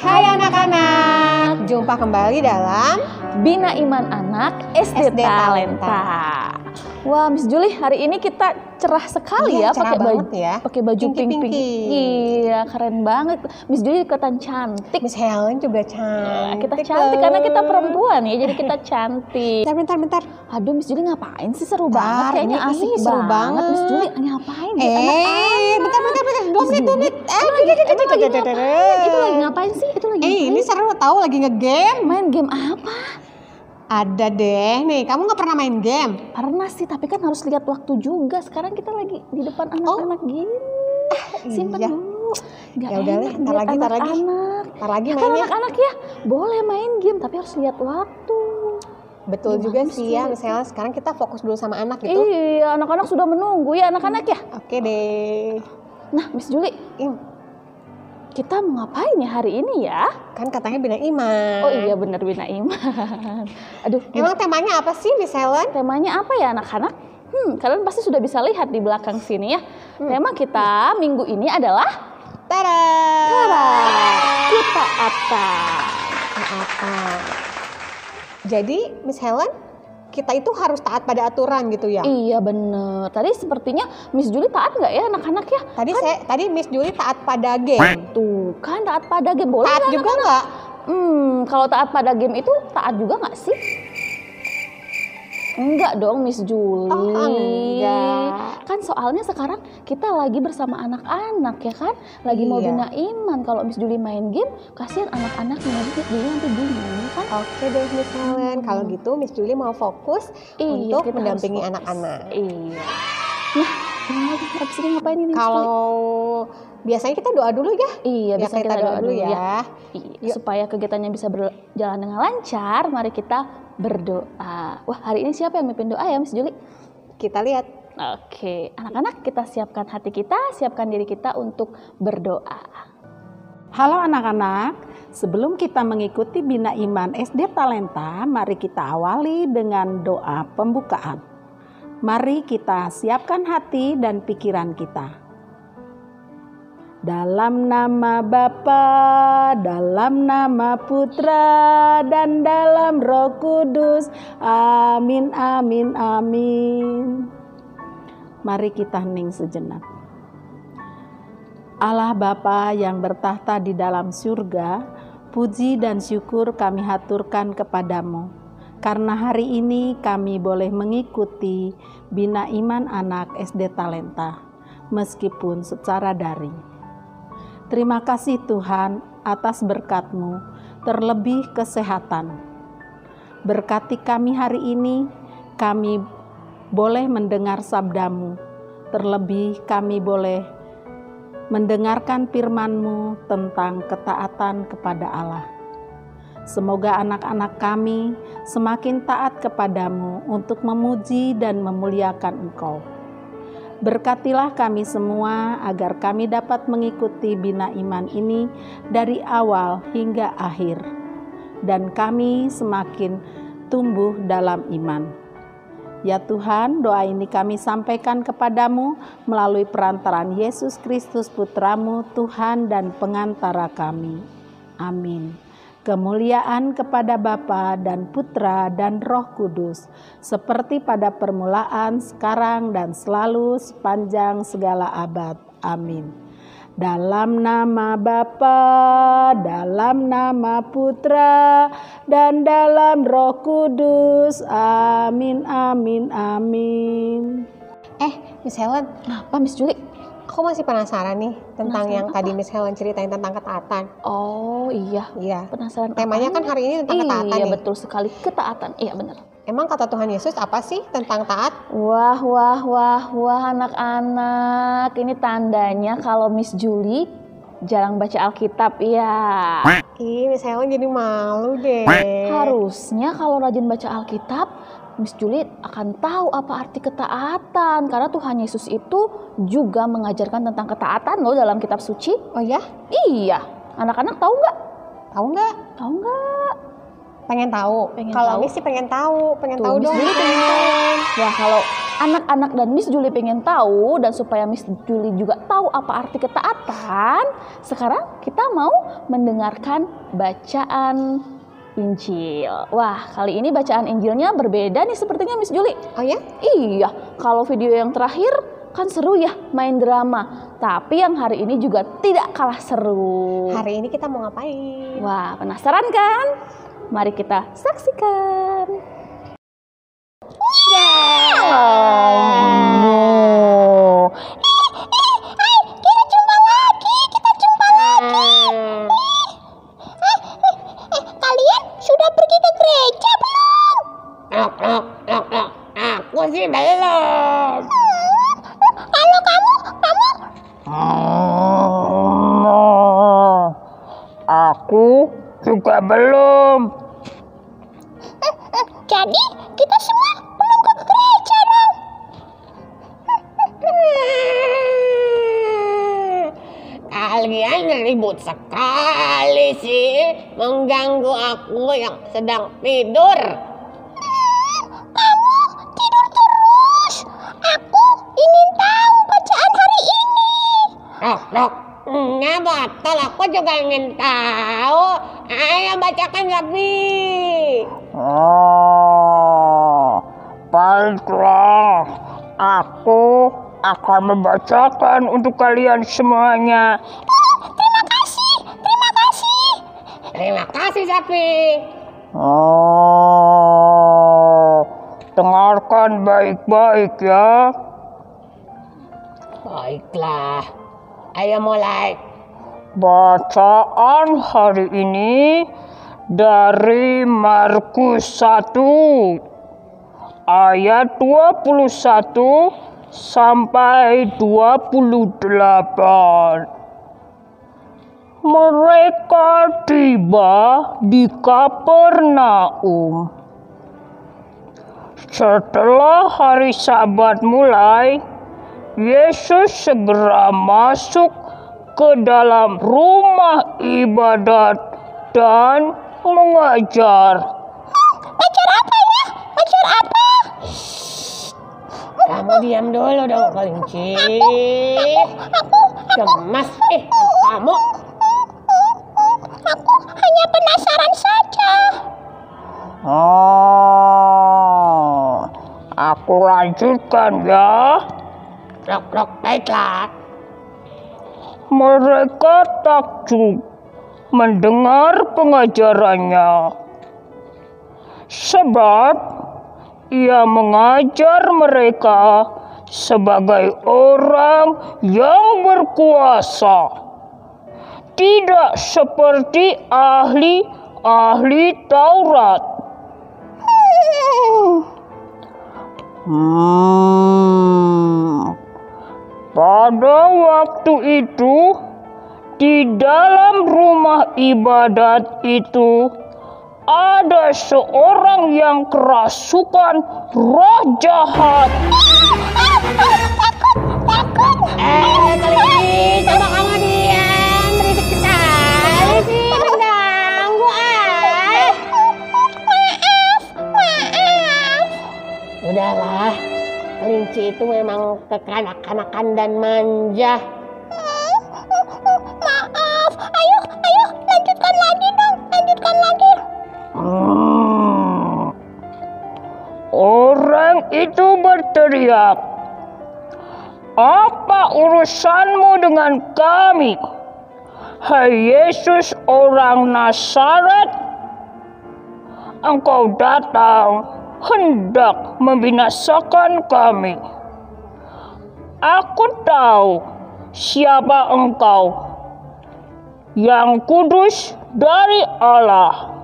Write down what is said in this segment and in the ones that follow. Hai anak-anak, jumpa kembali dalam Bina Iman Anak SD Talenta. Wah, Miss Julie, hari ini kita cerah sekali ya, pakai baju pink. Iya, keren banget. Miss Julie kelihatan cantik. Miss Helen juga cantik. Kita cantik karena kita perempuan ya, jadi kita cantik. Bentar. Aduh, Miss Julie ngapain sih, seru banget kayaknya, asik banget. Miss Julie ngapain? Bentar. 2 menit. Itu lagi ngapain sih? Ini seru, tahu lagi ngegame. Main game apa? Ada deh, nih kamu gak pernah main game? Pernah sih, tapi kan harus lihat waktu juga. Sekarang kita lagi di depan anak-anak gini. Simpen dulu. Ya udah deh, ntar lagi mainnya. Anak-anak ya, boleh main game tapi harus lihat waktu. Betul juga sih ya, misalnya sekarang kita fokus dulu sama anak gitu. Iya, anak-anak sudah menunggu ya anak-anak ya. Oke deh. Nah, Miss Julie, kita mau ngapain ya hari ini ya? Kan katanya Bina Iman. Oh iya benar, Bina Iman. Aduh. Emang temanya apa sih, Miss Helen? Temanya apa ya anak-anak? Kalian pasti sudah bisa lihat di belakang sini ya. Tema kita minggu ini adalah Ketaatan. Jadi Miss Helen, kita itu harus taat pada aturan gitu ya? Iya benar. Tadi sepertinya Miss Julie taat nggak ya anak-anak ya? Tadi Miss Julie taat pada game. Tuh kan, taat pada game, boleh taat juga nggak? Kalau taat pada game itu taat juga nggak sih? Enggak dong, Miss Julie. Enggak. Kan soalnya sekarang kita lagi bersama anak-anak ya kan? Lagi mau Bina Iman. Kalau Miss Julie main game, kasihan anak-anak nanti bingung kan? Oke deh Miss Helen. Kalau gitu Miss Julie mau fokus untuk mendampingi anak-anak. Iya. Nah, habis ini ngapain ini? Kalau biasanya kita doa dulu ya. Iya, biasanya kita doa dulu ya. Iya. Supaya kegiatannya bisa berjalan dengan lancar, mari kita berdoa. Wah, hari ini siapa yang mimpin doa ya, Miss Julie? Kita lihat. Oke, anak-anak, kita siapkan hati kita, siapkan diri kita untuk berdoa. Halo anak-anak, sebelum kita mengikuti Bina Iman SD Talenta, mari kita awali dengan doa pembukaan. Mari kita siapkan hati dan pikiran kita. Dalam nama Bapa, dalam nama Putra, dan dalam Roh Kudus. Amin, amin, amin. Mari kita hening sejenak. Allah Bapa yang bertahta di dalam surga, puji dan syukur kami haturkan kepadamu. Karena hari ini kami boleh mengikuti Bina Iman Anak SD Talenta, meskipun secara daring. Terima kasih Tuhan atas berkat-Mu, terlebih kesehatan. Berkati kami hari ini, kami boleh mendengar sabda-Mu, terlebih kami boleh mendengarkan firman-Mu tentang ketaatan kepada Allah. Semoga anak-anak kami semakin taat kepada-Mu untuk memuji dan memuliakan Engkau. Berkatilah kami semua agar kami dapat mengikuti Bina Iman ini dari awal hingga akhir. Dan kami semakin tumbuh dalam iman. Ya Tuhan, doa ini kami sampaikan kepadamu melalui perantaraan Yesus Kristus Putramu, Tuhan dan pengantara kami. Amin. Kemuliaan kepada Bapa dan Putra dan Roh Kudus, seperti pada permulaan, sekarang, dan selalu sepanjang segala abad. Amin. Dalam nama Bapa, dalam nama Putra, dan dalam Roh Kudus. Amin, amin, amin. Miss Helen, apa Miss Julie? Aku masih penasaran nih tentang yang tadi Miss Helen ceritain tentang ketaatan. Oh iya. Penasaran. Temanya kan hari ini tentang ketaatan. Iya betul sekali, ketaatan. Iya benar. Emang kata Tuhan Yesus apa sih tentang taat? Wah anak-anak, ini tandanya kalau Miss Julie jarang baca Alkitab ya. Ih, Miss Helen jadi malu deh. Harusnya kalau rajin baca Alkitab, Miss Julie akan tahu apa arti ketaatan, karena Tuhan Yesus itu juga mengajarkan tentang ketaatan loh dalam kitab suci. Oh ya? Iya. Anak-anak tahu nggak? Tahu nggak? Pengen tahu. Kalau Miss sih pengen tahu dong. Wah, kalau anak-anak dan Miss Julie pengen tahu, dan supaya Miss Julie juga tahu apa arti ketaatan, sekarang kita mau mendengarkan bacaan Injil. Wah, kali ini bacaan Injilnya berbeda nih sepertinya Miss Julie. Oh ya? Iya, kalau video yang terakhir kan seru ya, main drama. Tapi yang hari ini juga tidak kalah seru. Hari ini kita mau ngapain? Wah, penasaran kan? Mari kita saksikan. Kita jumpa lagi. Kalian sudah pergi ke gereja belum? Aku sih belum. Kalau kamu? Aku juga belum. Jadi kita semua belum ke gereja dong. Kalian ribut sekali sih, mengganggu aku yang sedang tidur. Kamu tidur terus. Aku ingin tahu bacaan hari ini. Nggak batal, aku juga ingin tahu. Ayo bacakan Nabi. Baiklah, aku akan membacakan untuk kalian semuanya. Terima kasih Sapi. Dengarkan baik-baik ya. Baiklah, ayo mulai. Bacaan hari ini dari Markus 1 ayat 21 sampai 28. Mereka tiba di Kapernaum. Setelah hari Sabat mulai, Yesus segera masuk ke dalam rumah ibadat dan mengajar. Ajar apa? Kamu diam dulu dong, kelinci. Aku gemas. Kamu. Aku hanya penasaran saja. Aku lanjutkan ya. Baiklah. Mereka takjub mendengar pengajarannya, sebab ia mengajar mereka sebagai orang yang berkuasa, tidak seperti ahli-ahli Taurat. Pada waktu itu, di dalam rumah ibadat itu ada seorang yang kerasukan roh jahat. Takut. Kelinci, coba kamu diam, berisik sekali sih, mengganggu. Maaf. Udahlah, kelinci itu memang kekanak-kanakan dan manja. Orang itu berteriak, "Apa urusanmu dengan kami, hai Yesus orang Nazaret? Engkau datang hendak membinasakan kami. Aku tahu siapa engkau, yang kudus dari Allah."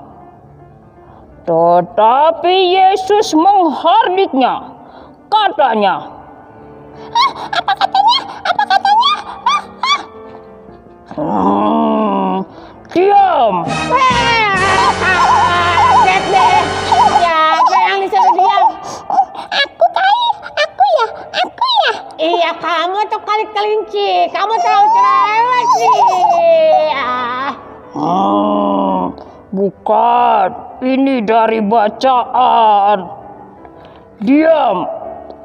Tetapi Yesus menghardiknya. Katanya, Apa katanya? Diam. Kaget deh. Siapa yang disuruh diam? Aku ya. Iya, kamu tuh kelinci. Kamu terlalu cerewet sih. Bukan, ini dari bacaan. Diam,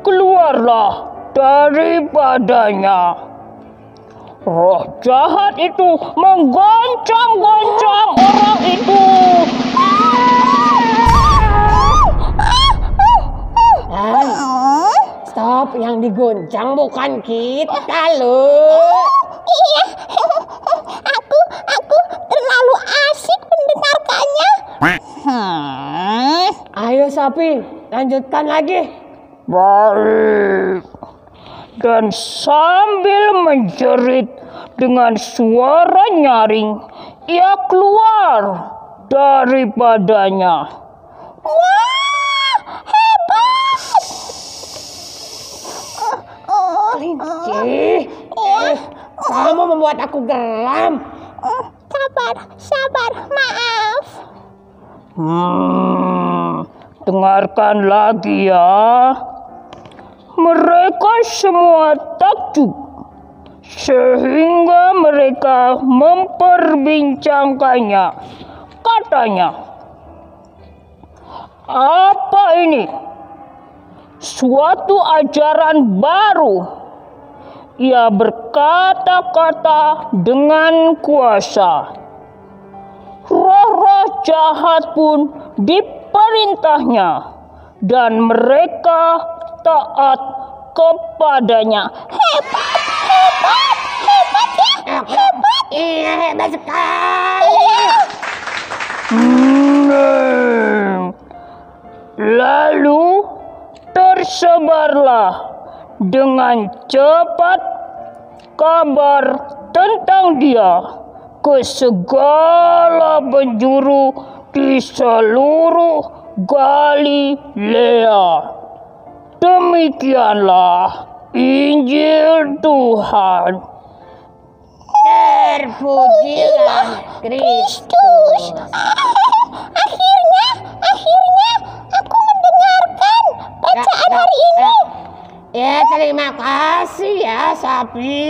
keluarlah daripadanya. Roh jahat itu menggoncang-goncang orang itu. Stop, yang digoncang bukan kita loh. Iya, aku terlalu asik mendengarkannya. Ayo sapi, lanjutkan lagi. Baik. Dan sambil menjerit dengan suara nyaring, ia keluar daripadanya. Wah, hebat! Kelinci, kamu membuat aku geram. Sabar, maaf. Dengarkan lagi ya. Mereka semua takjub sehingga mereka memperbincangkannya. Katanya, apa ini? Suatu ajaran baru. Ia berkata-kata dengan kuasa. Roh-roh jahat pun diperintahnya dan mereka taat kepadanya. Hebat ya. Iya, hebat sekali. Iya. Lalu tersebarlah dengan cepat kabar tentang dia ke segala penjuru di seluruh Galilea. Demikianlah Injil Tuhan. Terpujilah Kristus. Akhirnya aku mendengarkan bacaan hari ini. Ya, terima kasih ya sapi.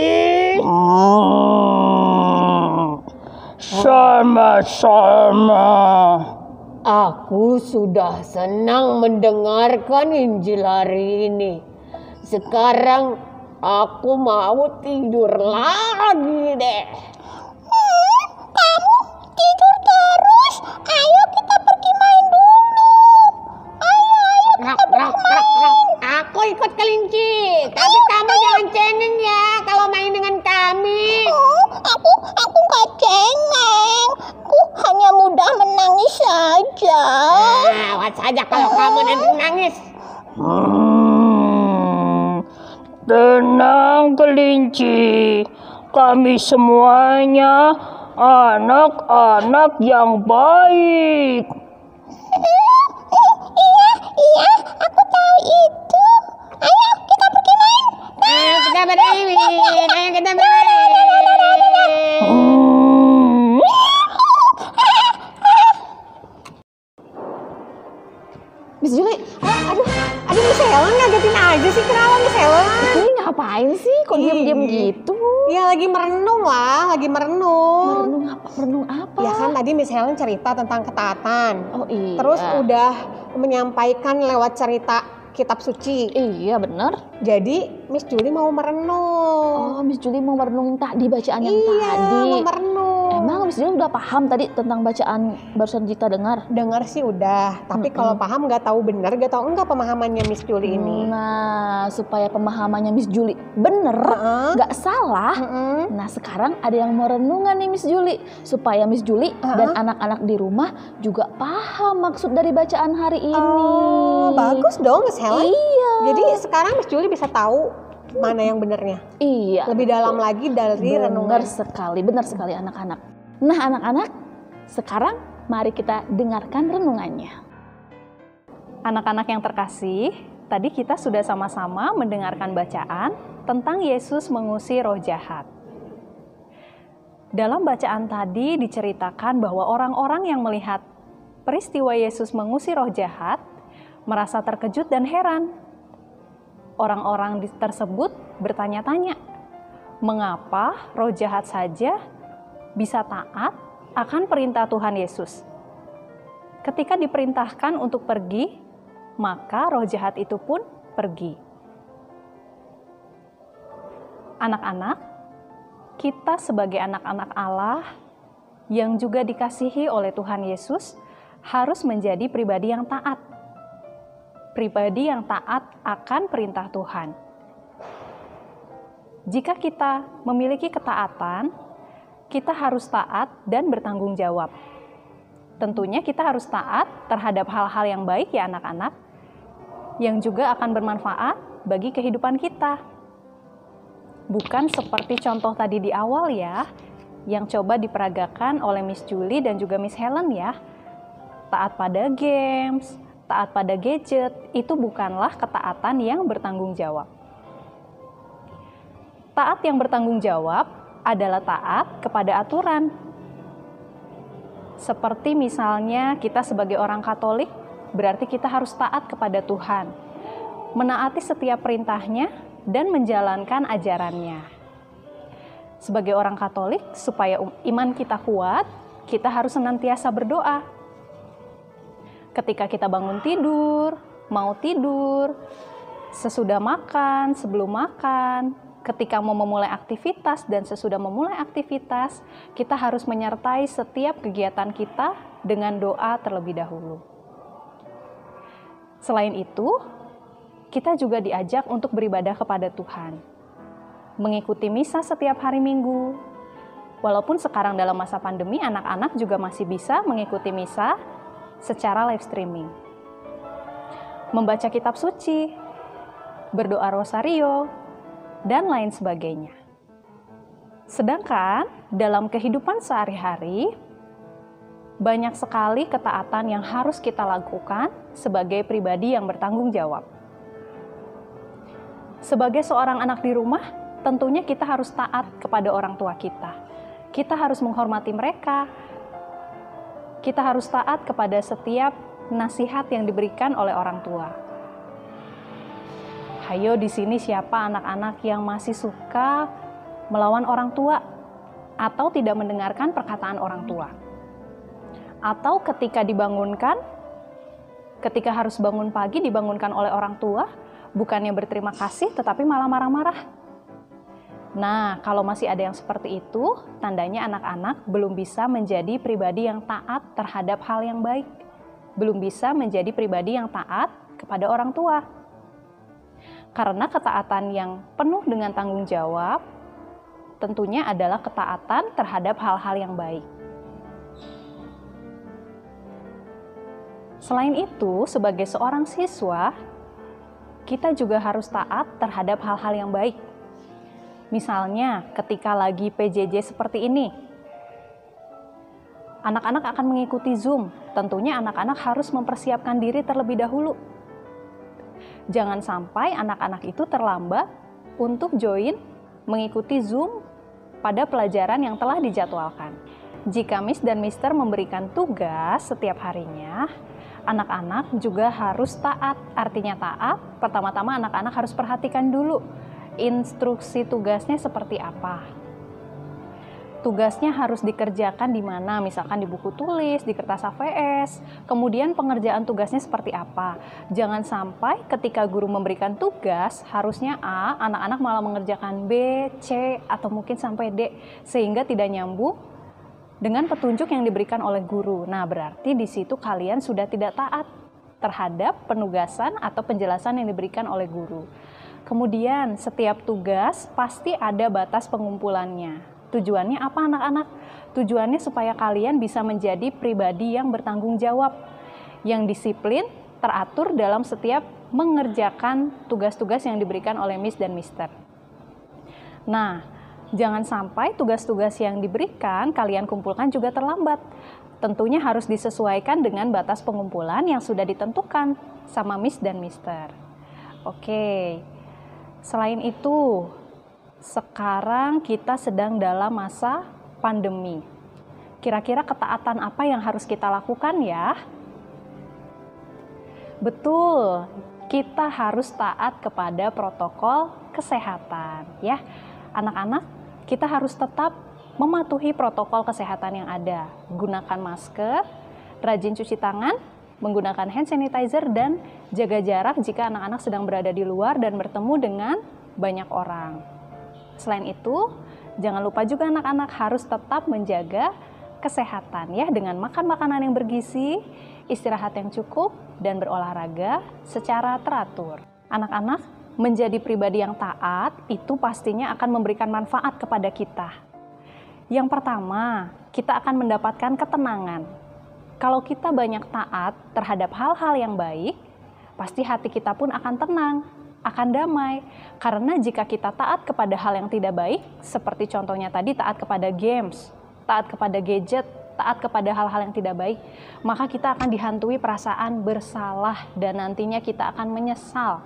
Sama-sama. Aku sudah senang mendengarkan Injil hari ini. Sekarang aku mau tidur lagi deh. Kamu tidur terus. Ayo kita pergi main dulu. Aku ikut kelinci. Tapi kamu jangan cengeng ya kalau main dengan kami. Aku gak cengeng. Aku hanya mudah menangis saja. Awas saja kalau kamu nanti menangis. Tenang kelinci. Kami semuanya anak-anak yang baik. Iya, aku tahu itu. Ayo kita pergi main. Ayo kita bermain. Miss Julie, aduh Miss Helen ngagetin aja sih, kenapa Miss Helen? Ini ngapain sih, kok diam-diam gitu? Ya lagi merenung lah, Merenung apa? Ya kan tadi Miss Helen cerita tentang ketaatan. Oh iya. Terus udah menyampaikan lewat cerita kitab suci. Iya benar. Jadi Miss Julie mau merenung. Oh, Miss Julie mau merenung tadi bacaan yang tadi. Iya, mau merenung. Emang Miss Julie udah paham tadi tentang bacaan barusan kita dengar? Dengar sih udah, tapi kalau paham gak tahu benar, gak tahu enggak pemahamannya Miss Julie ini. Nah, supaya pemahamannya Miss Julie bener, gak salah. Nah, sekarang ada yang mau renungan nih Miss Julie. Supaya Miss Julie dan anak-anak di rumah juga paham maksud dari bacaan hari ini. Oh, bagus dong Miss Helen. Iya. Jadi sekarang Miss Julie bisa tahu mana yang benernya? Iya. Lebih dalam lagi dari renungan. Benar sekali anak-anak. Nah anak-anak, sekarang mari kita dengarkan renungannya. Anak-anak yang terkasih, tadi kita sudah sama-sama mendengarkan bacaan tentang Yesus mengusir roh jahat. Dalam bacaan tadi diceritakan bahwa orang-orang yang melihat peristiwa Yesus mengusir roh jahat merasa terkejut dan heran. Orang-orang tersebut bertanya-tanya, mengapa roh jahat saja bisa taat akan perintah Tuhan Yesus? Ketika diperintahkan untuk pergi, maka roh jahat itu pun pergi. anak-anak, kita sebagai anak-anak Allah yang juga dikasihi oleh Tuhan Yesus harus menjadi pribadi yang taat. Pribadi yang taat akan perintah Tuhan. Jika kita memiliki ketaatan, kita harus taat dan bertanggung jawab. Tentunya kita harus taat terhadap hal-hal yang baik ya anak-anak, yang juga akan bermanfaat bagi kehidupan kita. Bukan seperti contoh tadi di awal ya, yang coba diperagakan oleh Miss Julie dan juga Miss Helen ya. Taat pada games, taat pada gadget, itu bukanlah ketaatan yang bertanggung jawab. Taat yang bertanggung jawab adalah taat kepada aturan. Seperti misalnya kita sebagai orang Katolik, berarti kita harus taat kepada Tuhan, menaati setiap perintahnya dan menjalankan ajarannya. Sebagai orang Katolik, supaya iman kita kuat, kita harus senantiasa berdoa. Ketika kita bangun tidur, mau tidur, sesudah makan, sebelum makan, ketika mau memulai aktivitas dan sesudah memulai aktivitas, kita harus menyertai setiap kegiatan kita dengan doa terlebih dahulu. Selain itu, kita juga diajak untuk beribadah kepada Tuhan. Mengikuti misa setiap hari Minggu. Walaupun sekarang dalam masa pandemi, anak-anak juga masih bisa mengikuti misa secara live streaming. Membaca kitab suci, berdoa Rosario, dan lain sebagainya. Sedangkan dalam kehidupan sehari-hari, banyak sekali ketaatan yang harus kita lakukan sebagai pribadi yang bertanggung jawab. Sebagai seorang anak di rumah, tentunya kita harus taat kepada orang tua kita. Kita harus menghormati mereka. Kita harus taat kepada setiap nasihat yang diberikan oleh orang tua. Ayo di sini siapa anak-anak yang masih suka melawan orang tua atau tidak mendengarkan perkataan orang tua? Atau ketika dibangunkan, ketika harus bangun pagi dibangunkan oleh orang tua, bukannya berterima kasih tetapi malah marah-marah. Nah, kalau masih ada yang seperti itu, tandanya anak-anak belum bisa menjadi pribadi yang taat terhadap hal yang baik. Belum bisa menjadi pribadi yang taat kepada orang tua. Karena ketaatan yang penuh dengan tanggung jawab tentunya adalah ketaatan terhadap hal-hal yang baik. Selain itu, sebagai seorang siswa, kita juga harus taat terhadap hal-hal yang baik. Misalnya, ketika lagi PJJ seperti ini, anak-anak akan mengikuti Zoom. Tentunya anak-anak harus mempersiapkan diri terlebih dahulu. Jangan sampai anak-anak itu terlambat untuk join mengikuti Zoom pada pelajaran yang telah dijadwalkan. Jika Miss dan Mister memberikan tugas setiap harinya, anak-anak juga harus taat. Artinya taat, pertama-tama anak-anak harus perhatikan dulu instruksi tugasnya seperti apa. Tugasnya harus dikerjakan di mana, misalkan di buku tulis, di kertas AVS, kemudian pengerjaan tugasnya seperti apa. Jangan sampai ketika guru memberikan tugas, harusnya A, anak-anak malah mengerjakan B, C, atau mungkin sampai D, sehingga tidak nyambung dengan petunjuk yang diberikan oleh guru. Nah, berarti di situ kalian sudah tidak taat terhadap penugasan atau penjelasan yang diberikan oleh guru. Kemudian, setiap tugas pasti ada batas pengumpulannya. Tujuannya apa anak-anak? Tujuannya supaya kalian bisa menjadi pribadi yang bertanggung jawab, yang disiplin, teratur dalam setiap mengerjakan tugas-tugas yang diberikan oleh Miss dan Mister. Nah, jangan sampai tugas-tugas yang diberikan kalian kumpulkan juga terlambat. Tentunya harus disesuaikan dengan batas pengumpulan yang sudah ditentukan sama Miss dan Mister. Oke, selain itu, sekarang kita sedang dalam masa pandemi. Kira-kira ketaatan apa yang harus kita lakukan ya? Betul, kita harus taat kepada protokol kesehatan ya. Anak-anak, kita harus tetap mematuhi protokol kesehatan yang ada. Gunakan masker, rajin cuci tangan, menggunakan hand sanitizer, dan jaga jarak jika anak-anak sedang berada di luar dan bertemu dengan banyak orang. Selain itu, jangan lupa juga anak-anak harus tetap menjaga kesehatan ya dengan makan makanan yang bergizi, istirahat yang cukup, dan berolahraga secara teratur. Anak-anak menjadi pribadi yang taat itu pastinya akan memberikan manfaat kepada kita. Yang pertama, kita akan mendapatkan ketenangan. Kalau kita banyak taat terhadap hal-hal yang baik, pasti hati kita pun akan tenang, akan damai. Karena jika kita taat kepada hal yang tidak baik, seperti contohnya tadi taat kepada games, taat kepada gadget, taat kepada hal-hal yang tidak baik, maka kita akan dihantui perasaan bersalah dan nantinya kita akan menyesal.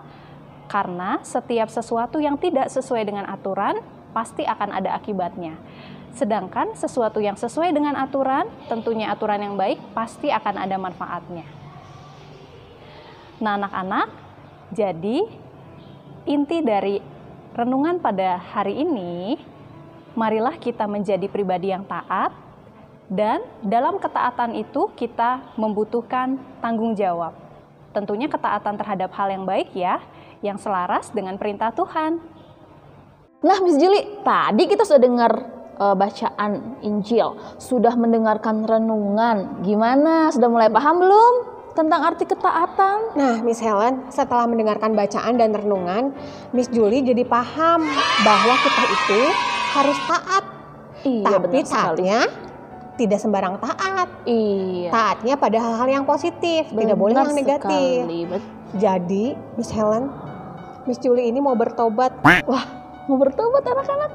Karena setiap sesuatu yang tidak sesuai dengan aturan, pasti akan ada akibatnya. Sedangkan sesuatu yang sesuai dengan aturan, tentunya aturan yang baik, pasti akan ada manfaatnya. Nah anak-anak, jadi inti dari renungan pada hari ini, marilah kita menjadi pribadi yang taat, dan dalam ketaatan itu kita membutuhkan tanggung jawab. Tentunya ketaatan terhadap hal yang baik ya, yang selaras dengan perintah Tuhan. Nah Miss Julie, tadi kita sudah dengar bacaan Injil, sudah mendengarkan renungan. Gimana, sudah mulai paham belum tentang arti ketaatan? Nah Miss Helen, setelah mendengarkan bacaan dan renungan, Miss Julie jadi paham bahwa kita itu harus taat. Iya, tapi taatnya tidak sembarang taat. Iya. Taatnya pada hal-hal yang positif, benar, tidak boleh yang negatif. Jadi, Miss Helen, Miss Julie ini mau bertobat. Wah, mau bertobat anak-anak?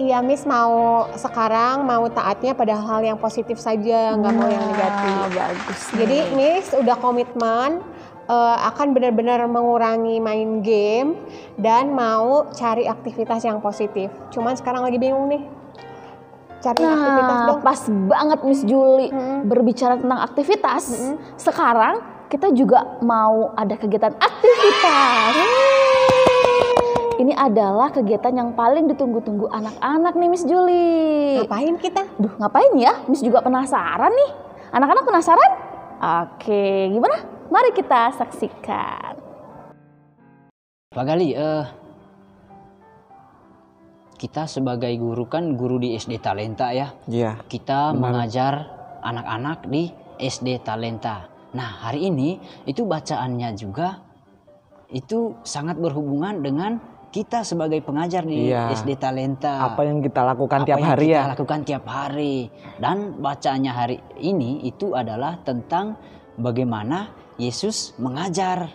Iya, Miss mau sekarang mau taatnya pada hal-hal yang positif saja, nggak mau yang negatif. Bagus. Jadi, Miss udah komitmen akan benar-benar mengurangi main game dan mau cari aktivitas yang positif. Cuman sekarang lagi bingung nih. Cari aktivitas dong. Pas banget Miss Julie berbicara tentang aktivitas. Sekarang kita juga mau ada kegiatan aktivitas. Ini adalah kegiatan yang paling ditunggu-tunggu anak-anak nih Miss Julie. Ngapain kita? Duh, ngapain ya? Miss juga penasaran nih. Anak-anak penasaran? Oke, gimana? Mari kita saksikan. Pak Gali, kita sebagai guru kan guru di SD Talenta ya. Iya. Kita mengajar anak-anak di SD Talenta. Nah hari ini itu bacaannya juga itu sangat berhubungan dengan kita sebagai pengajar di SD Talenta. Apa yang kita lakukan tiap hari. Dan bacaannya hari ini itu adalah tentang bagaimana Yesus mengajar.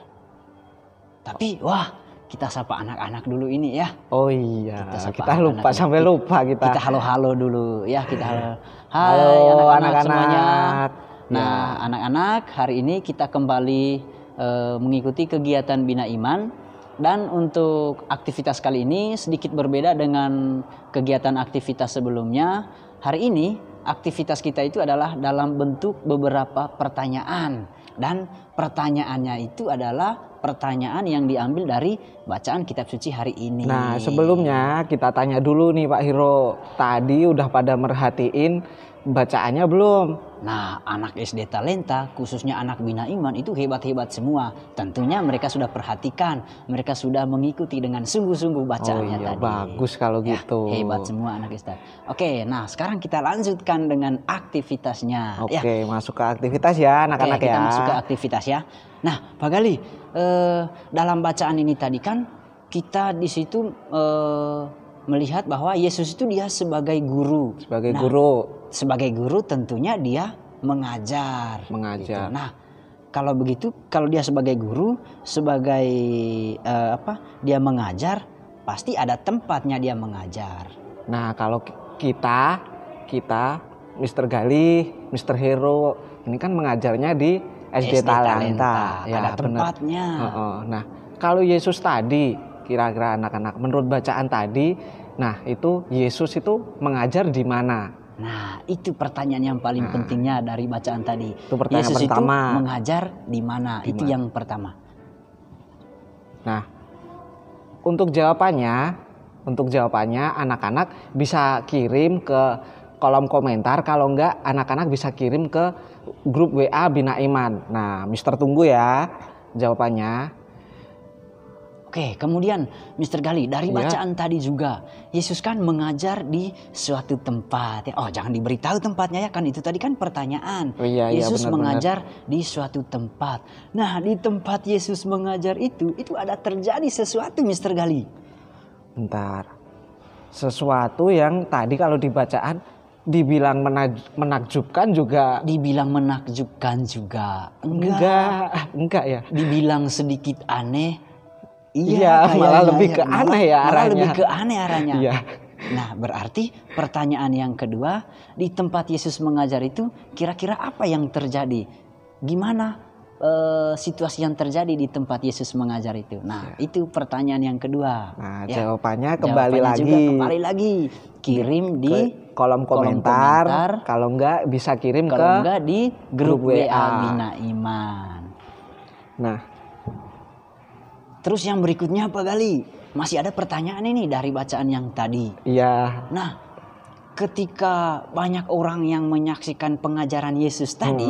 Tapi wah, kita sapa anak-anak dulu ini ya. Oh iya, kita lupa. Kita halo-halo dulu ya, kita halo. Halo anak-anak semuanya. Nah, anak-anak, hari ini kita kembali mengikuti kegiatan Bina Iman, dan untuk aktivitas kali ini sedikit berbeda dengan kegiatan aktivitas sebelumnya. Hari ini aktivitas kita itu adalah dalam bentuk beberapa pertanyaan. Dan pertanyaannya itu adalah pertanyaan yang diambil dari bacaan kitab suci hari ini. Nah sebelumnya kita tanya dulu nih Pak Hero, tadi udah pada merhatiin bacaannya belum? Nah anak SD Talenta khususnya anak Bina Iman itu hebat-hebat semua. Tentunya mereka sudah perhatikan, mereka sudah mengikuti dengan sungguh-sungguh bacaannya tadi. Bagus kalau gitu. Hebat semua anak SD. Oke, nah sekarang kita lanjutkan dengan aktivitasnya. Oke, masuk ke aktivitas ya anak-anak ya. Kita masuk ke aktivitas ya. Nah Pak Gali, dalam bacaan ini tadi kan kita di situ melihat bahwa Yesus itu dia sebagai guru. Sebagai guru tentunya dia mengajar. Gitu. Nah kalau begitu, kalau dia sebagai guru, sebagai dia mengajar, pasti ada tempatnya dia mengajar. Nah kalau kita Mr. Gali, Mr. Hero ini kan mengajarnya di SD Talenta, ya, ada tempatnya. Nah, kalau Yesus tadi, kira-kira anak-anak, menurut bacaan tadi, nah itu Yesus itu mengajar di mana? Nah, itu pertanyaan yang paling pentingnya dari bacaan tadi. Itu Yesus itu mengajar di mana? Itu yang pertama. Nah, untuk jawabannya anak-anak bisa kirim ke kolom komentar, kalau enggak anak-anak bisa kirim ke grup WA Bina Iman. Nah, Mister tunggu ya jawabannya. Oke, kemudian Mr. Gali, dari bacaan tadi juga Yesus kan mengajar di suatu tempat. Oh, jangan diberitahu tempatnya ya, kan itu tadi kan pertanyaan. Oh, Yesus mengajar di suatu tempat. Nah, di tempat Yesus mengajar itu ada terjadi sesuatu, Mr. Gali. Bentar. Sesuatu yang tadi kalau di bacaan dibilang menakjubkan juga. Dibilang menakjubkan juga. Enggak ya. Dibilang sedikit aneh. Iya, malah lebih ke aneh arahnya. Iya. Nah, berarti pertanyaan yang kedua, di tempat Yesus mengajar itu kira-kira apa yang terjadi? Gimana situasi yang terjadi di tempat Yesus mengajar itu? Nah, itu pertanyaan yang kedua. Nah, ya. Jawabannya kembali lagi. Kirim di kolom komentar. Kalau enggak bisa kirim kalau enggak di grup WA Bina Iman. Nah, terus yang berikutnya Pak Gali, masih ada pertanyaan ini dari bacaan yang tadi. Iya. Nah, ketika banyak orang yang menyaksikan pengajaran Yesus tadi,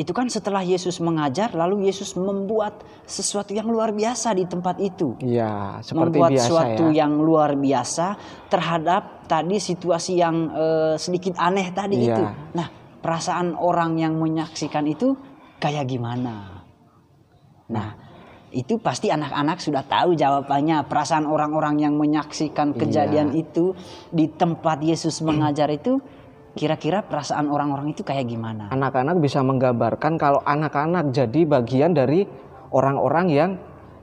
itu kan setelah Yesus mengajar, lalu Yesus membuat sesuatu yang luar biasa di tempat itu. Iya, seperti membuat biasa. Membuat sesuatu yang luar biasa terhadap tadi situasi yang sedikit aneh tadi itu. Nah, perasaan orang yang menyaksikan itu kayak gimana? Nah, itu pasti anak-anak sudah tahu jawabannya. Perasaan orang-orang yang menyaksikan kejadian itu di tempat Yesus mengajar itu, kira-kira perasaan orang-orang itu kayak gimana? Anak-anak bisa menggambarkan kalau anak-anak jadi bagian dari orang-orang yang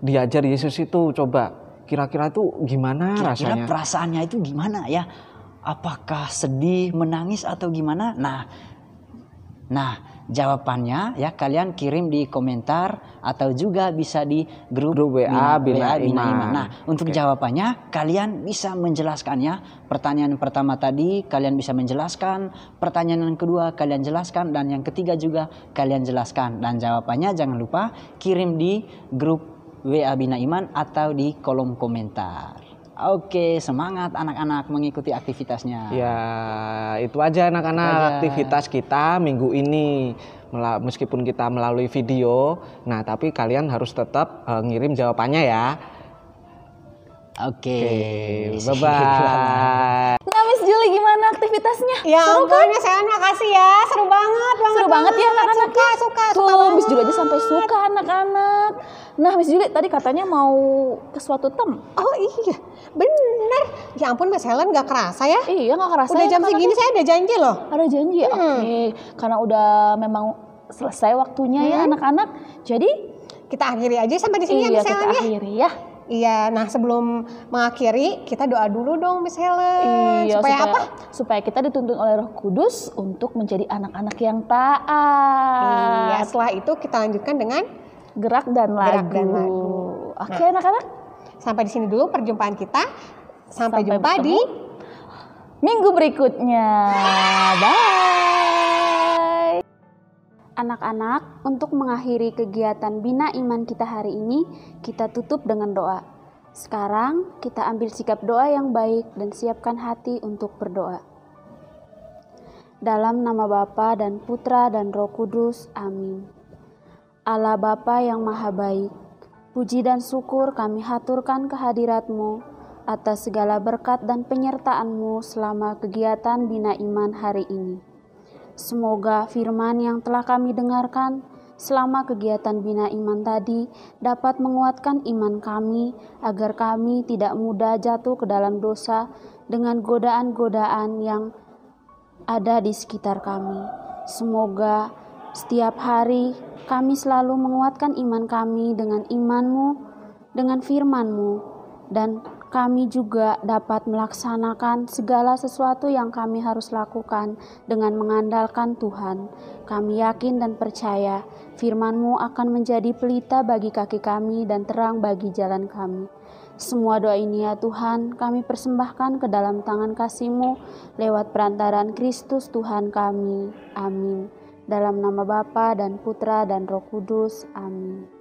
diajar Yesus itu. Coba kira-kira itu gimana rasanya? Kira-kira perasaannya itu gimana ya? Apakah sedih, menangis atau gimana? Nah, jawabannya ya kalian kirim di komentar atau juga bisa di grup WA Bina Iman. Nah, untuk jawabannya kalian bisa menjelaskannya. Pertanyaan pertama tadi kalian bisa menjelaskan, pertanyaan yang kedua kalian jelaskan, dan yang ketiga juga kalian jelaskan. Dan jawabannya jangan lupa kirim di grup WA Bina Iman atau di kolom komentar. Oke, semangat anak-anak mengikuti aktivitasnya. Ya, itu aja anak-anak aktivitas kita minggu ini. Meskipun kita melalui video, nah tapi kalian harus tetap ngirim jawabannya ya. Oke, bye-bye. Nah, Miss Julie, gimana aktivitasnya? Ya seru kan? Saya makasih ya, seru banget ya anak-anak. Suka Miss Julie aja sampai suka anak-anak. Nah, Miss Julie tadi katanya mau ke suatu tempat. Oh iya, bener. Ya ampun, Miss Helen gak kerasa ya? Iya, gak kerasa. Udah jam segini saya ada janji loh. Ada janji? Oke, karena udah memang selesai waktunya ya anak-anak. Jadi kita akhiri aja sampai di sini ya, Miss Helen ya. Iya, kita akhiri ya. Iya, nah sebelum mengakhiri kita doa dulu dong Miss Helen. Iya, supaya apa? Supaya kita dituntun oleh Roh Kudus untuk menjadi anak-anak yang taat. Iya, setelah itu kita lanjutkan dengan gerak dan lagu. Oke, anak-anak, sampai di sini dulu perjumpaan kita. Sampai jumpa di minggu berikutnya. Bye. Anak-anak, untuk mengakhiri kegiatan Bina Iman kita hari ini, kita tutup dengan doa. Sekarang, kita ambil sikap doa yang baik dan siapkan hati untuk berdoa. Dalam nama Bapa dan Putra dan Roh Kudus, amin. Allah Bapa yang Maha Baik, puji dan syukur kami haturkan kehadirat-Mu atas segala berkat dan penyertaan-Mu selama kegiatan Bina Iman hari ini. Semoga firman yang telah kami dengarkan selama kegiatan Bina Iman tadi dapat menguatkan iman kami agar kami tidak mudah jatuh ke dalam dosa dengan godaan-godaan yang ada di sekitar kami. Semoga setiap hari kami selalu menguatkan iman kami dengan iman-Mu, dengan firman-Mu, dan kami juga dapat melaksanakan segala sesuatu yang kami harus lakukan dengan mengandalkan Tuhan. Kami yakin dan percaya firman-Mu akan menjadi pelita bagi kaki kami dan terang bagi jalan kami. Semua doa ini ya Tuhan kami persembahkan ke dalam tangan kasih-Mu lewat perantaraan Kristus Tuhan kami. Amin. Dalam nama Bapa dan Putra dan Roh Kudus. Amin.